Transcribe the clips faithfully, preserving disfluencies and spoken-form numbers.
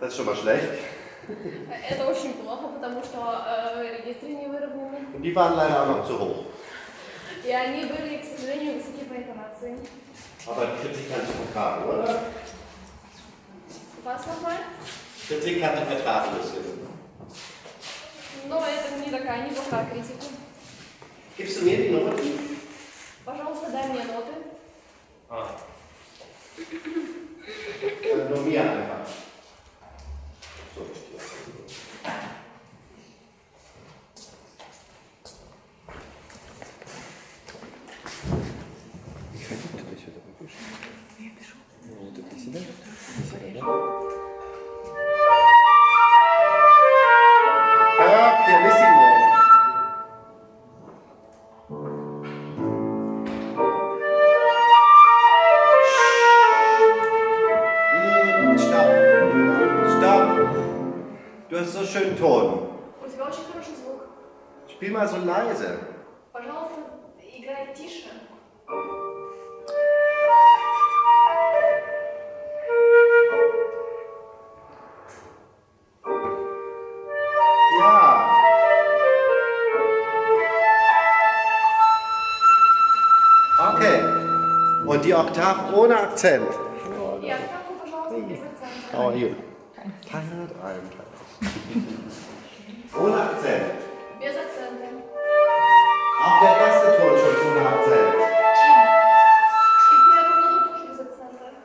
Это что, башлей? Это очень плохо, потому что э, регистры не выровнены. Die waren leider noch zu hoch. И они были, к сожалению, высоки по интонации. Aber Kritik kannst du vertragen, oder? Was nochmal? Kritik kann ich vertragen, если. Но это не такая неплохая критика. Gibst du mir die Note? Пожалуйста, дай мне ноты. А. Nur mir einfach. Spiel mal so leise. Пожалуйста, играй тише. Ja. Okay. Und die Oktave ohne Akzent. Die Oktave, пожалуйста, без акцента. Oh, hier. Kein Akzent. Ohne Akzent. Без акцента. Auch der erste Ton schon zu einem Akzent. Ich bin einfach nur noch durch Akzente.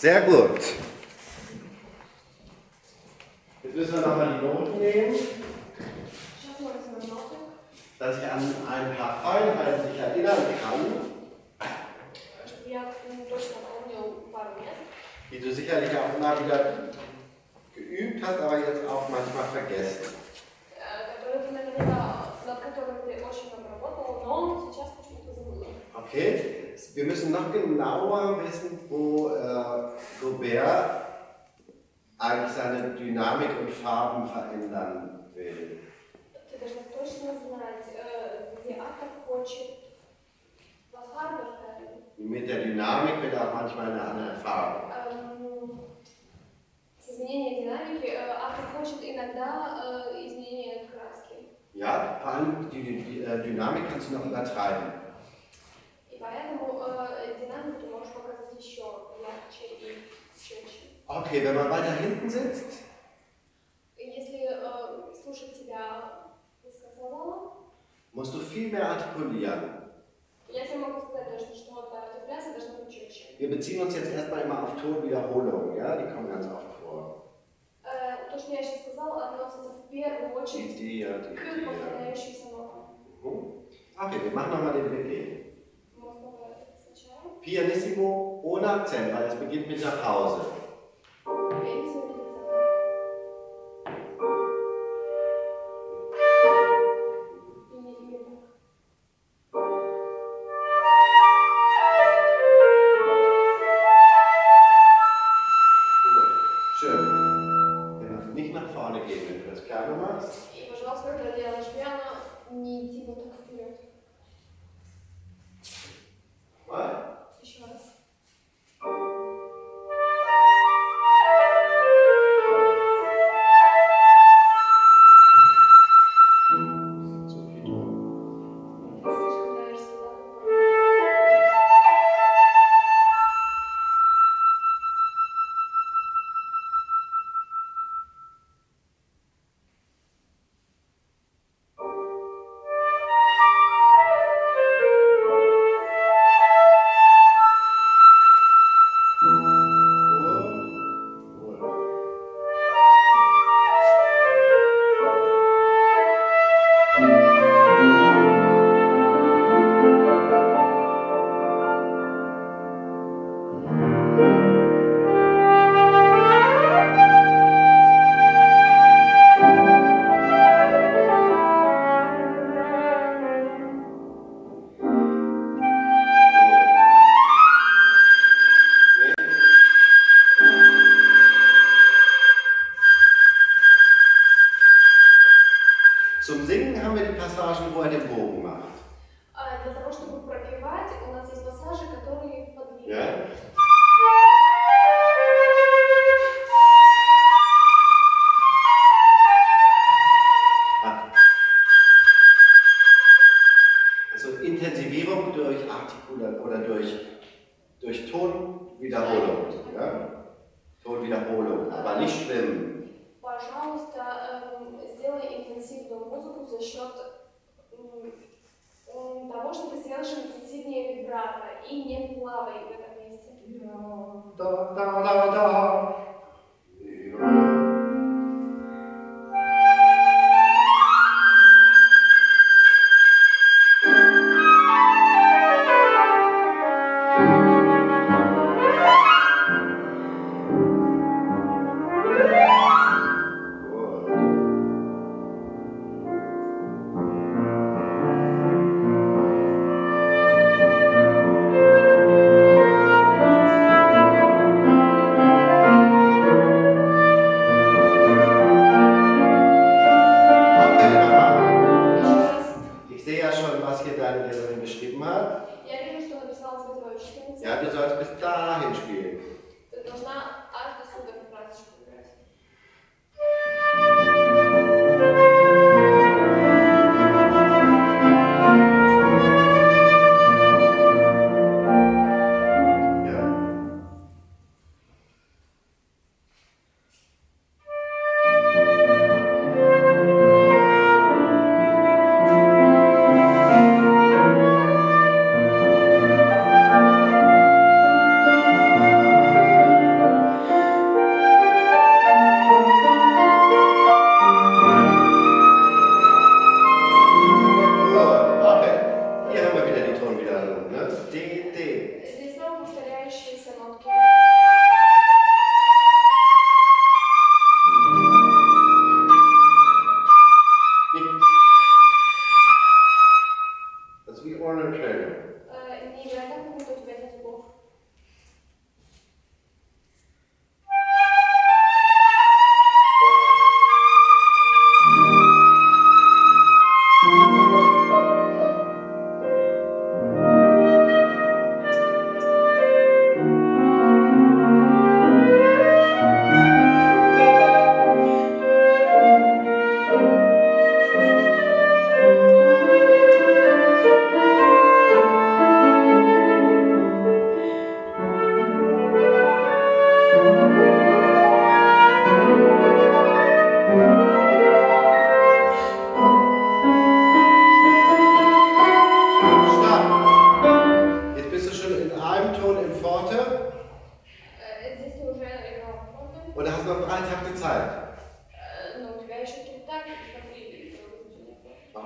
Sehr gut. Jetzt müssen wir nochmal die Noten nehmen. Dass ich an ein paar Feinheiten sich erinnern kann. Die du sicherlich auch immer wieder geübt hast, aber jetzt auch manchmal vergessen. Okay, wir müssen noch genauer wissen, wo äh, Robert eigentlich seine Dynamik und Farben verändern will. Mit der Dynamik wird auch manchmal eine andere Farbe. Ja, vor allem die, die, die Dynamik kannst du noch übertreiben. Okay, wenn man weiter hinten sitzt. Musst du viel mehr artikulieren. Wir beziehen uns jetzt erstmal immer auf Tonwiederholungen, ja? Die kommen ganz oft vor. Idee, okay, wir machen nochmal den B G. Pianissimo ohne Akzent, weil es beginnt mit einer Pause. Zum Singen haben wir die Passagen, wo er den Bogen macht. Ja. Also Intensivierung durch Artikulation oder durch, durch Tonwiederholung. Ja? Tonwiederholung, aber nicht schlimm. Пожалуйста, сделай интенсивную музыку за счет того, что ты сделаешь интенсивнее вибрато и не плавай в этом месте. Да, да, да, да.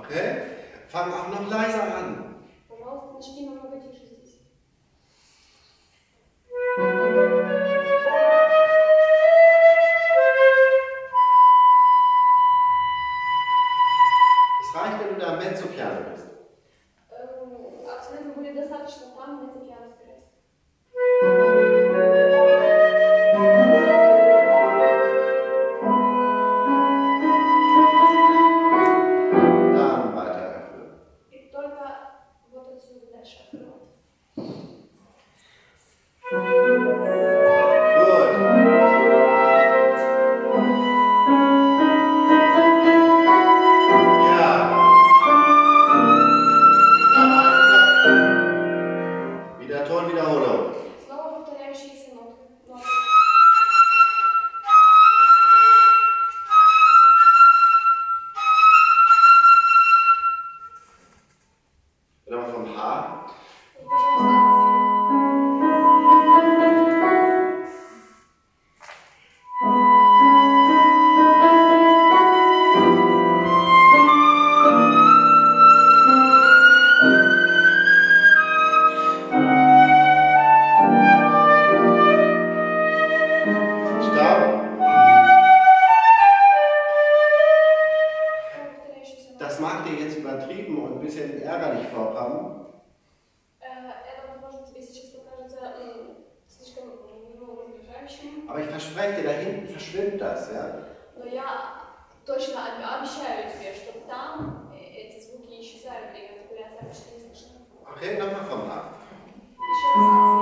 okay? Fang auch noch leiser an. Es reicht, wenn du da Mezzopiano bist. Aber ich verspreche dir, da hinten verschwimmt das, ja? No ja, точно обещаю тебе, что там эти звуки исчезают, и это гуляет обычно не слышно. Okay, nochmal von A. Еще раз.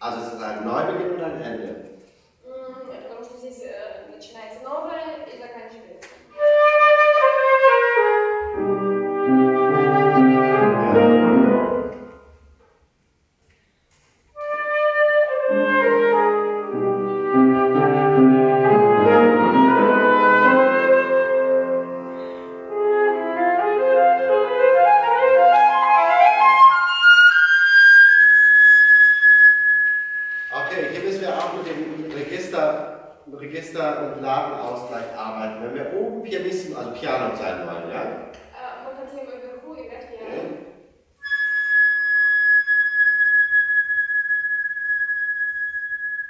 Also es ist ein Neubeginn und ein Ende. Потому что здесь начинается новое и заканчивается. Register- und Lagenausgleich arbeiten. Wenn wir oben Pianisten, also Piano sein wollen, ja?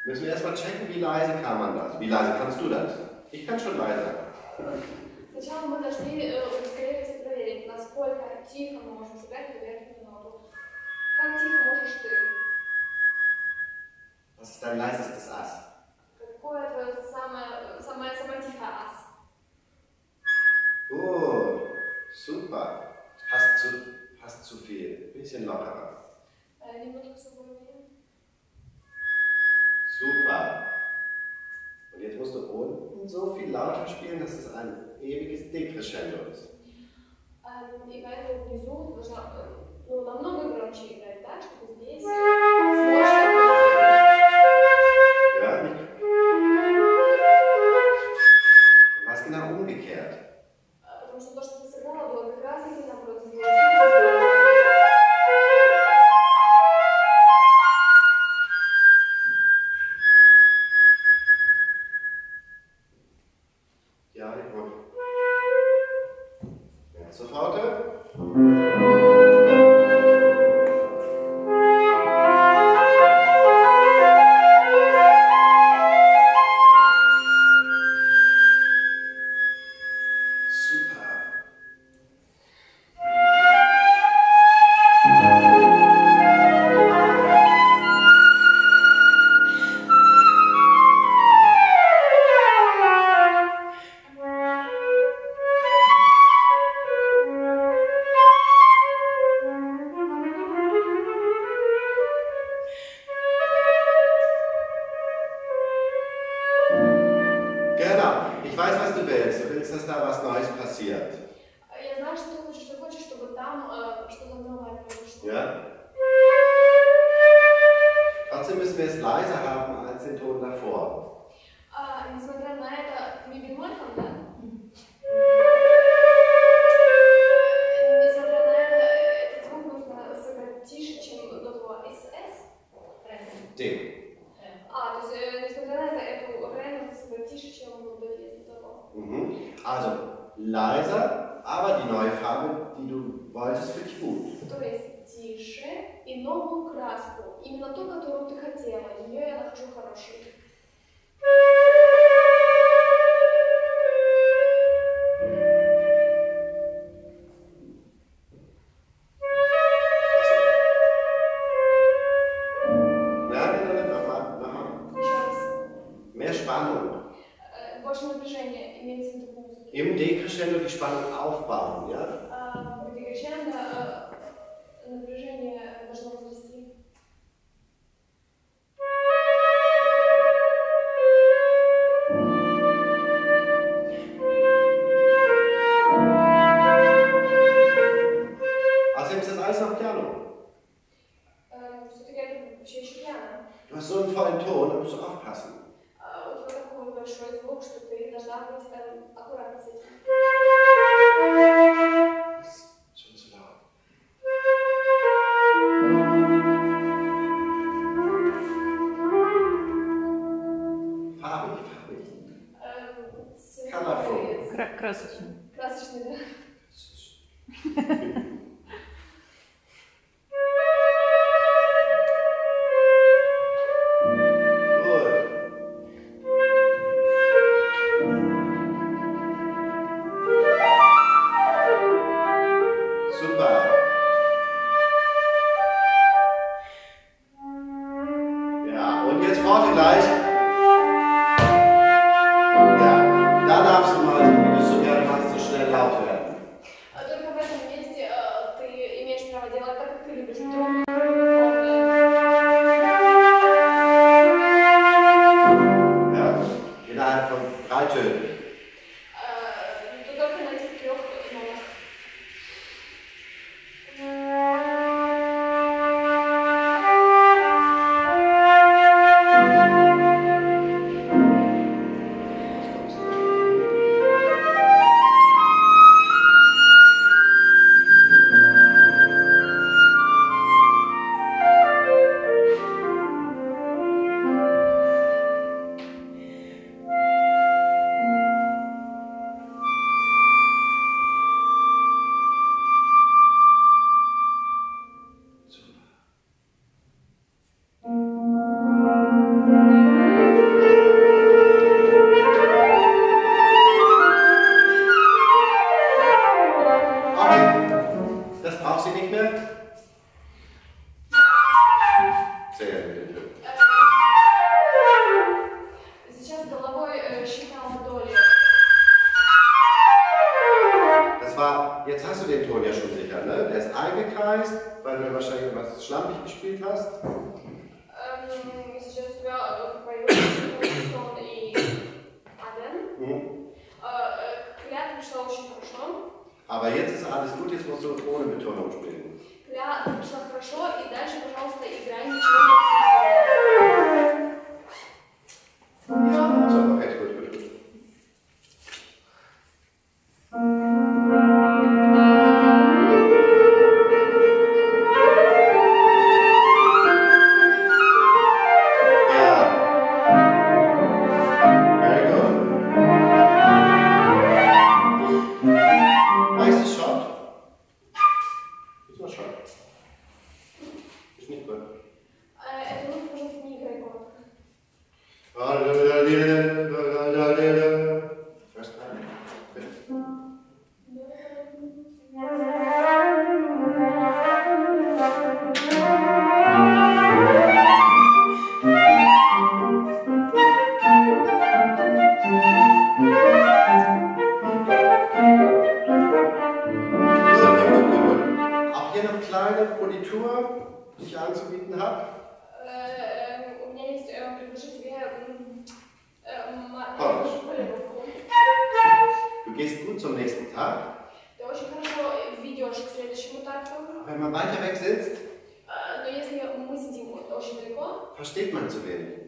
Müssen wir erstmal checken, wie leise kann man das? Wie leise kannst du das? Ich kann schon leiser. Was ist dein leisestes Ass? Gut, super. Hast zu, hast zu viel. Ein bisschen lockerer. Super. Und jetzt musst du unten so viel lauter spielen, dass es ein ewiges Decrescendo ist. Ja, ich wollte. Weißes Schott. gehst du zum nächsten Tag. Wenn man weiter weg sitzt, versteht man zu wenig.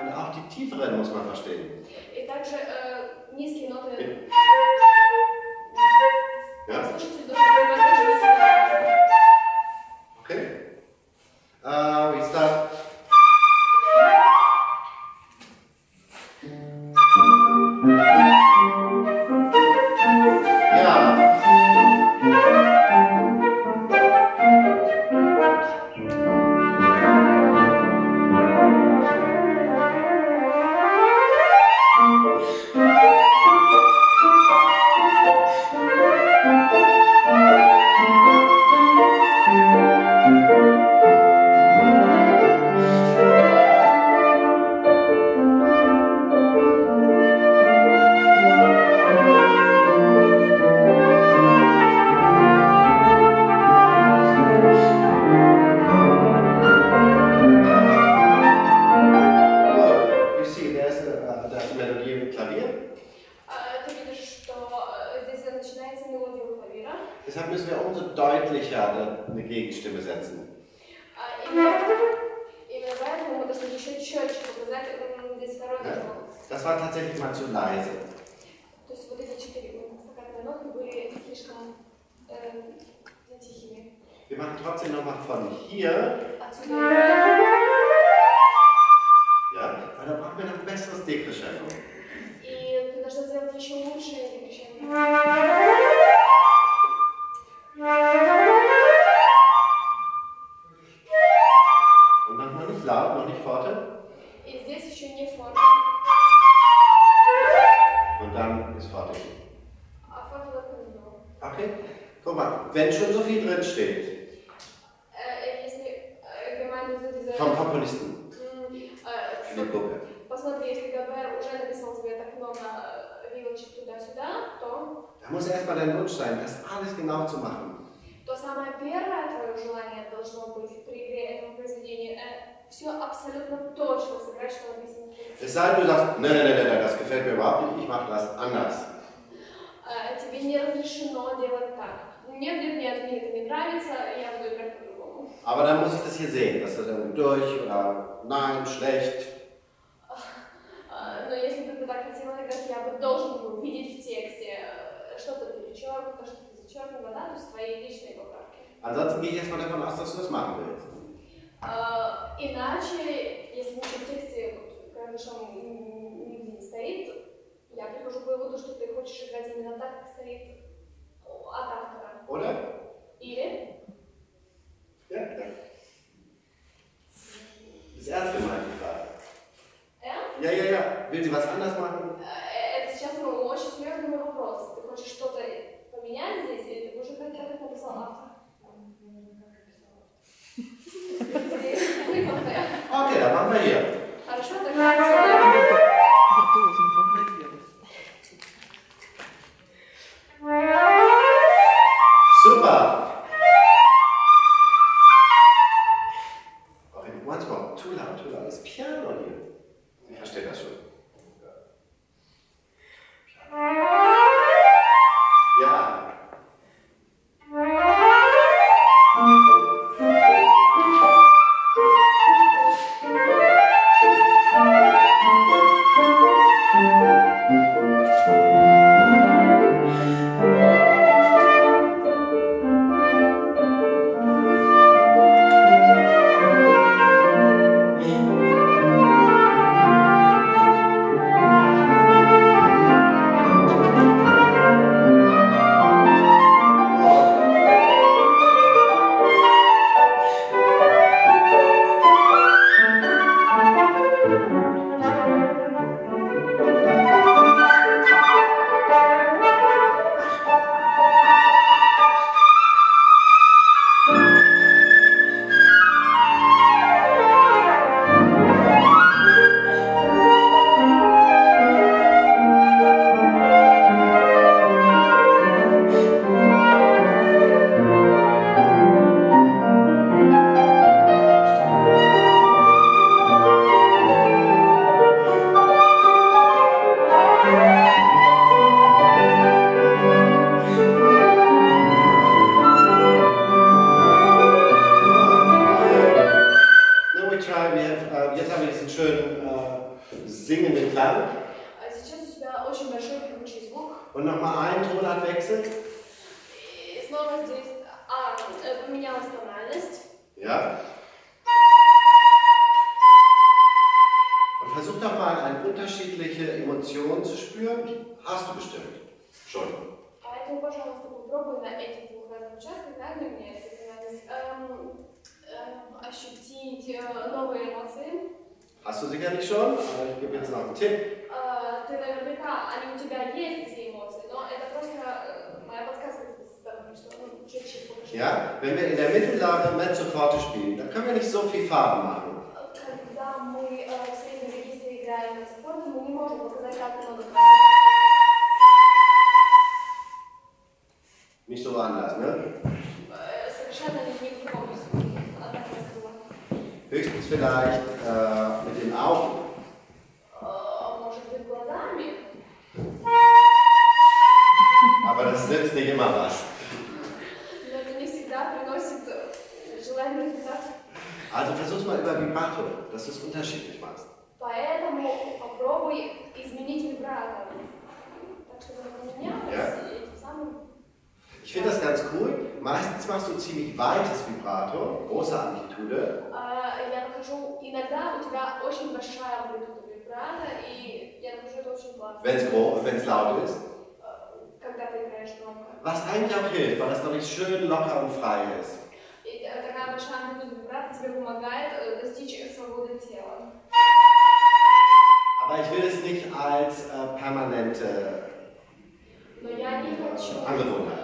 Und auch die tieferen muss man verstehen. Ja. Okay. Uh, we start. Deshalb müssen wir umso deutlicher eine Gegenstimme setzen. Ja, das war tatsächlich mal zu leise. Wir machen trotzdem nochmal von hier. Ja, weil da brauchen wir noch ein besseres Dekrescendo. Und nochmal nicht laut, noch nicht forte. Und dann ist forte. Okay, guck mal, wenn schon so viel drin steht. Vom Komponisten. In der Gruppe. Da muss erstmal dein Wunsch sein, das alles genau zu machen. То самое первое твое желание должно быть при игре этого произведения все абсолютно точно сыграть, что написано. Deshalb du sagst, nein, nein, nein, nein, das gefällt mir überhaupt nicht, ich mache das anders. Тебе не разрешено делать так. Нет, нет, нет, мне это не нравится, я буду играть по-другому. Aber dann muss ich das hier sehen, dass das dann durch oder nein, schlecht. Но если бы ты так хотела играть, я бы должен был видеть в тексте что-то перечеркнуто, что-то. Ansonsten gehe ich erstmal davon aus, dass du das machen willst. Oder? Ja, ja. Ist ernst gemeint, die Frage. Ja? Ja, ja, ja. Will sie was anders machen? Das ist jetzt ein очень серьезный вопрос. Ты хочешь что-то поменять здесь, или ты уже как это написал автор? Okay, dann machen wir hier. Хорошо, тогда super. Okay, once more. Too loud, too loud. Das Piano hier. Ich verstehe das schon. Thank you. klar, wir, äh, jetzt haben wir diesen schönen äh, singenden Klang. Und nochmal einen Tonartwechsel. Ja. Und versuch doch mal eine unterschiedliche Emotion zu spüren. Hast du bestimmt. Schon. Hast du sicherlich schon? Ich gebe jetzt noch einen Tipp. Ja, wenn wir in der Mittellage Mezzoforte spielen, dann können wir nicht so viel Farbe machen. Nicht so anders, ne? Höchstens vielleicht äh, mit den Augen. Aber das nützt nicht immer was. Also versuch's mal über Vibrato, dass du es unterschiedlich machst. Ja. Ich finde das ganz cool. Meistens machst du ziemlich weites Vibrato, große Amplitude. Wenn es groß, wenn es laut ist. Was eigentlich auch hilft, weil das noch nicht schön locker und frei ist. Aber ich will es nicht als äh, permanente äh, Angewohnheit.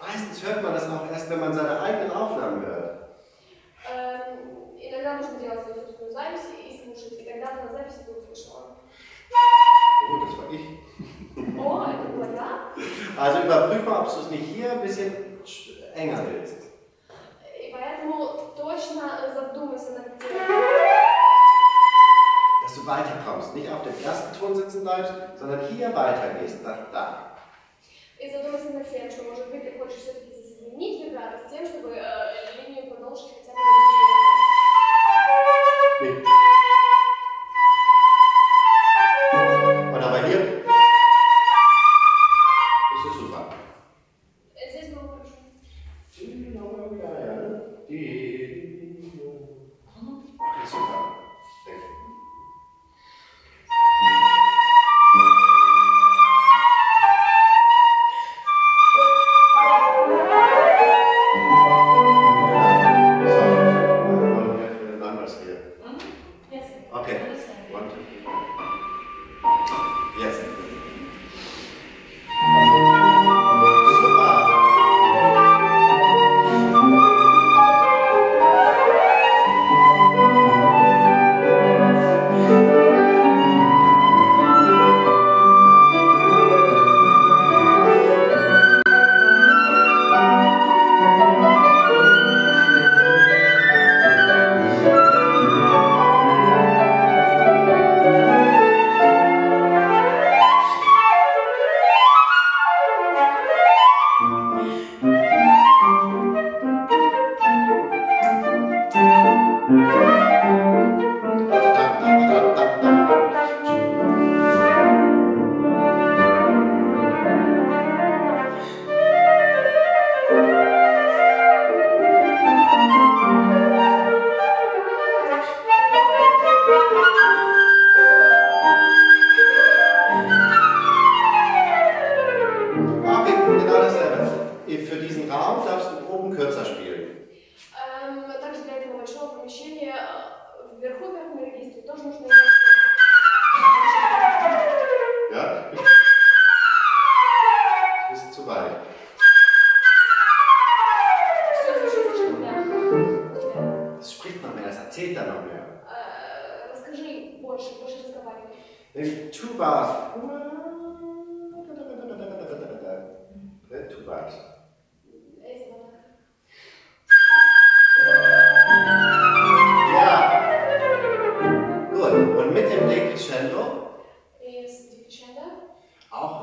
Meistens hört man das auch erst, wenn man seine eigenen Aufnahmen hört. Oh, das war ich. Oh, also überprüf mal, ob du es nicht hier ein bisschen enger willst. Dass du weiterkommst, nicht auf dem ersten Ton sitzen bleibst, sondern hier weitergehst, nach da. Und aber hier ist es super. Es ist noch super. Okay. One, two, three. Yes.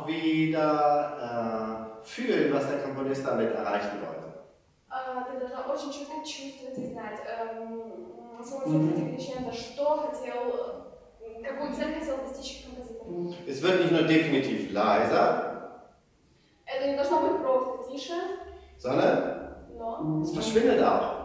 auch wieder äh, fühlen, was der Komponist damit erreichen wollte. Es wird nicht nur definitiv leiser, sondern es verschwindet auch.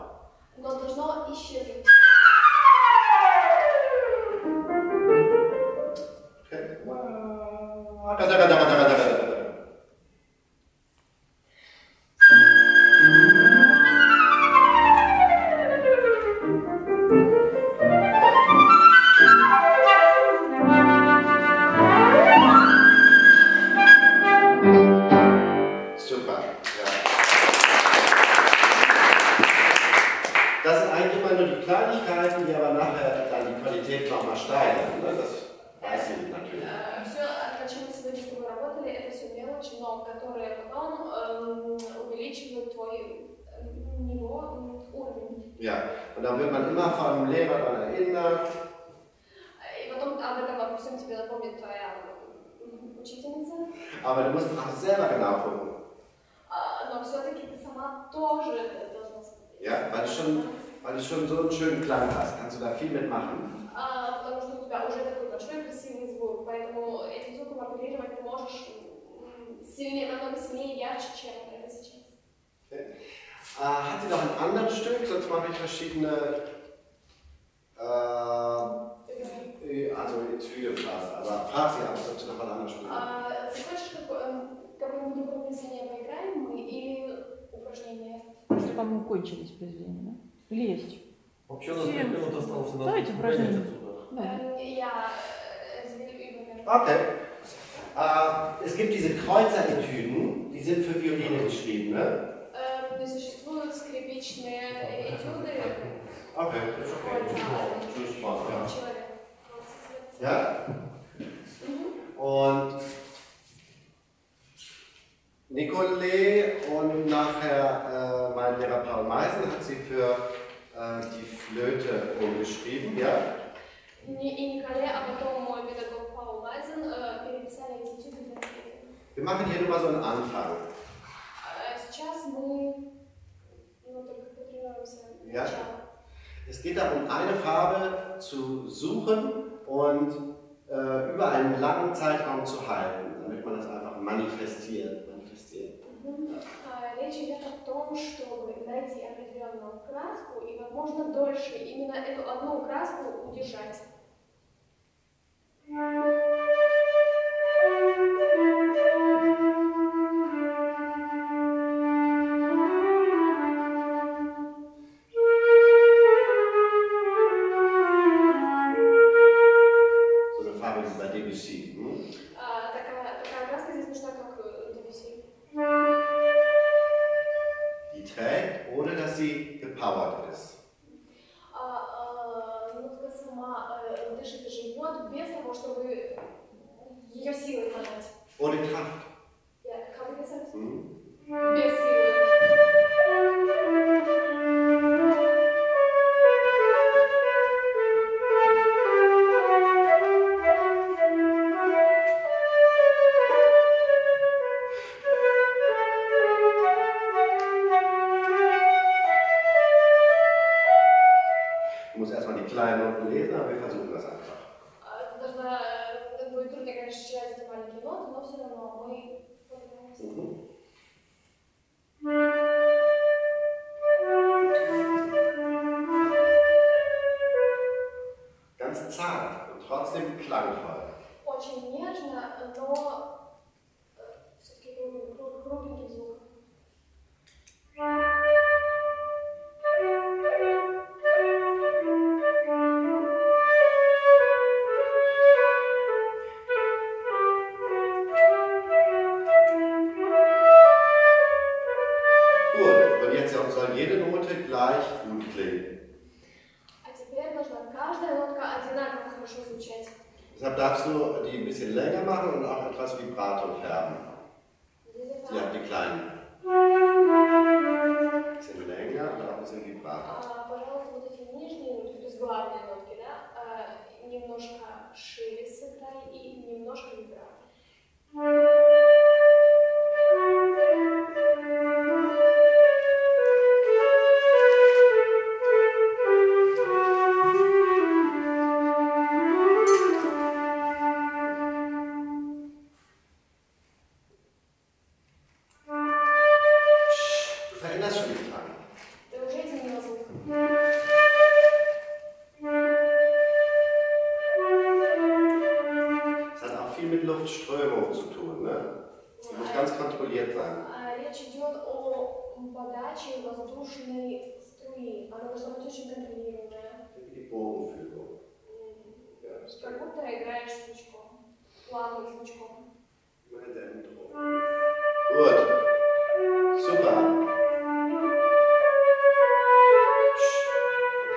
Ja, und dann wird man immer von dem Lehrer daran erinnert. Aber du musst auch selber genau gucken. Ja, weil du schon, weil du schon so einen schönen Klang hast, kannst du da viel mitmachen. Okay. Äh, hat sie noch ein anderes Stück, sonst mache ich verschiedene, äh, okay. Also jetzt viele Phasen, aber frag sie ab, sonst noch ein anderes Stück. По-моему, кончились произведения, да? Или есть? Вообще у нас пять минут осталось. Давайте упражнение. Okay. Äh, es gibt diese Kreuzeretüden, die sind für Violine geschrieben, ne? Okay, that's okay. Ja? Und Nicolai und nachher äh, mein Lehrer Paul Meisen hat sie für äh, die Flöte umgeschrieben, ja? Wir machen hier nur mal so einen Anfang. Ja. Es geht darum, eine Farbe zu suchen und äh, über einen langen Zeitraum zu halten, damit man das einfach manifestiert. manifestiert. Mhm. Ja. Ohne Kraft. Ja, kann ich das sagen? Ich muss erstmal die kleinen Noten lesen, aber wir versuchen das einfach. Ganz zart und trotzdem klangvoll. Deshalb darfst du die ein bisschen länger machen und auch etwas Vibrato färben. Ja, die kleinen. Ein bisschen länger und auch ein bisschen Vibrato. Немножко шире сыграй и немножко вибрато. Steuerung zu tun. Ne? Die muss ganz kontrolliert sein. Die Bogenführung. Gut. Super.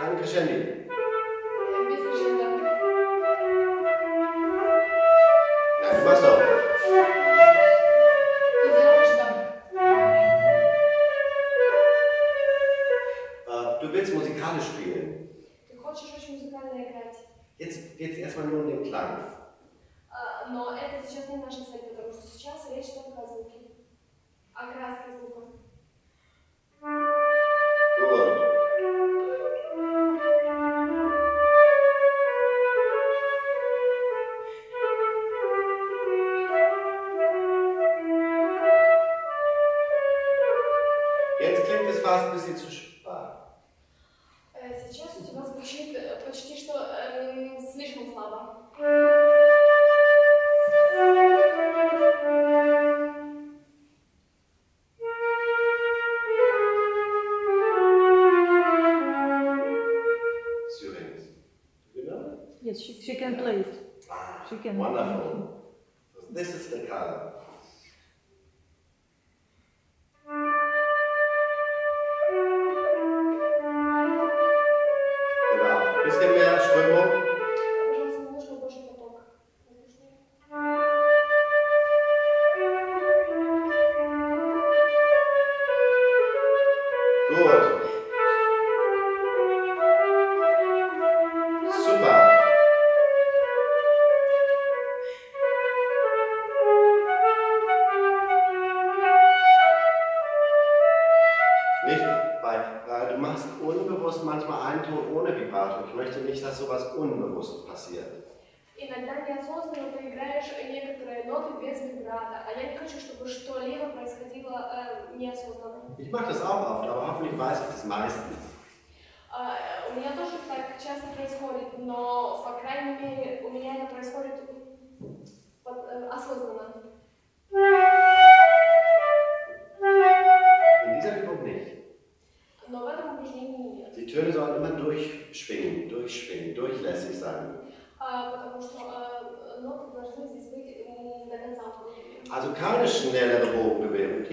Danke schön. Jetzt geht es erstmal nur um den Klang. Aber das ist jetzt nicht unsere Ziel, weil jetzt geht es nur um Звуки. Окраски звука. Gut. Jetzt klingt es fast ein bisschen zu schwach. Сейчас у тебя звучит почти что э, слишком слабо. Yes, she, she can play it. She can. Wonderful. This is the color. Bisschen mehr Strömung. Gut. Super. Nicht? Du machst unbewusst manchmal einen Ton ohne Vibrato. Ich möchte nicht, dass sowas unbewusst passiert. Ich mache das auch oft, aber hoffentlich weiß ich das meistens. In dieser Übung nicht. Die Töne sollen immer durchschwingen, durchschwingen, durchlässig sein. Also keine schnellere Bogenbewegung.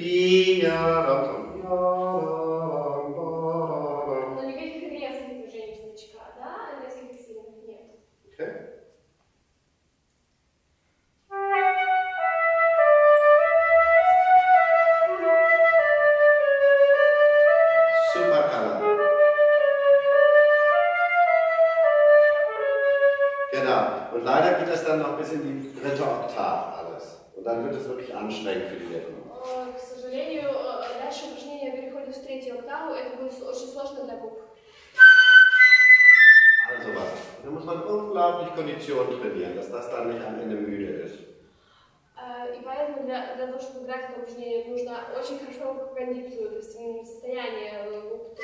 Okay. Und leider geht das dann noch bis in die dritte Oktav alles. Und dann wird es wirklich anstrengend für die Lehrerin. Also was. Da muss man unglaublich Kondition trainieren, dass das dann nicht am Ende müde ist. И поэтому для, для того, чтобы играть это упражнение, нужно очень хорошо кондицию, то есть состояние губ.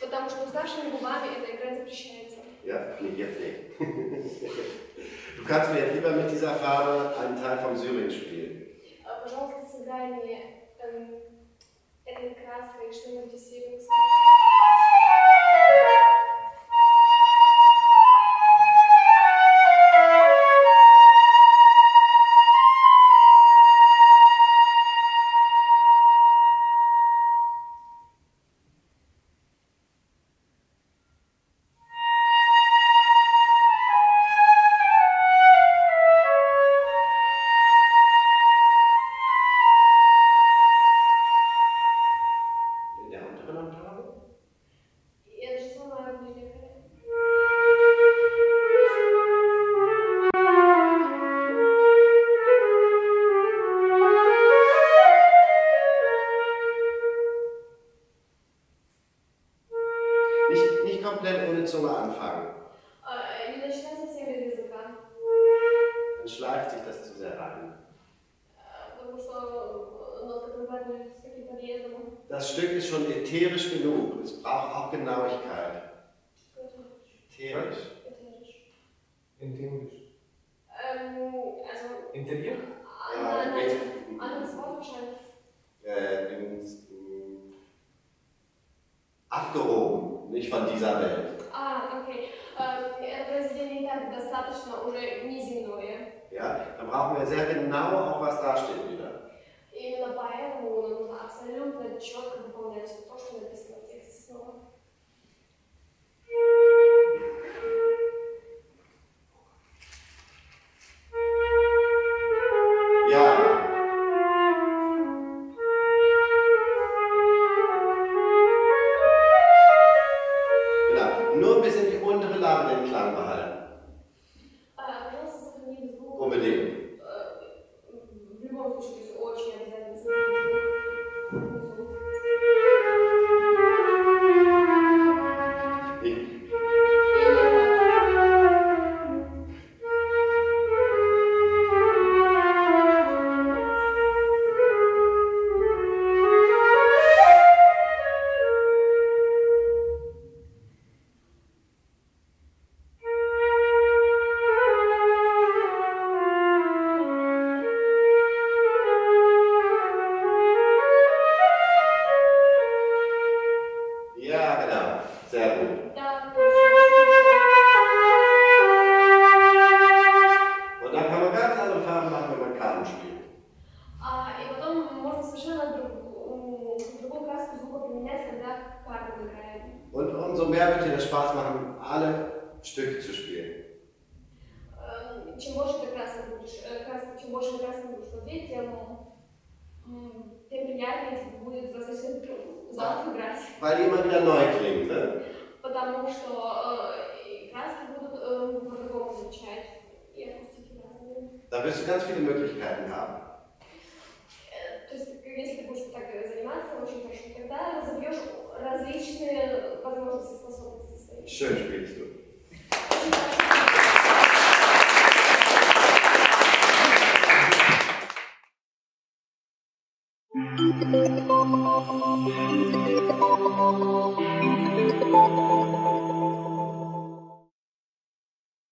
Потому что уставшими губами это играть запрещается. Ja, nee, jetzt nicht. Du kannst mir jetzt lieber mit dieser Farbe einen Teil vom Syrien spielen. Komplett ohne Zunge anfangen. Dann schleift sich das zu sehr rein. Das Stück ist schon ätherisch genug. Es braucht auch Genauigkeit. Ätherisch? Ätherisch. Ätherisch. Also Interview? Ja, anderes Wort wahrscheinlich. Äh, ins, mh, abgehoben, nicht von dieser Welt. Ah, okay. Ja, dann brauchen wir sehr genau auch, was da steht wieder. Weil immer wieder neu klingt, ne? Da wirst du ganz viele Möglichkeiten haben. Schön spielst du.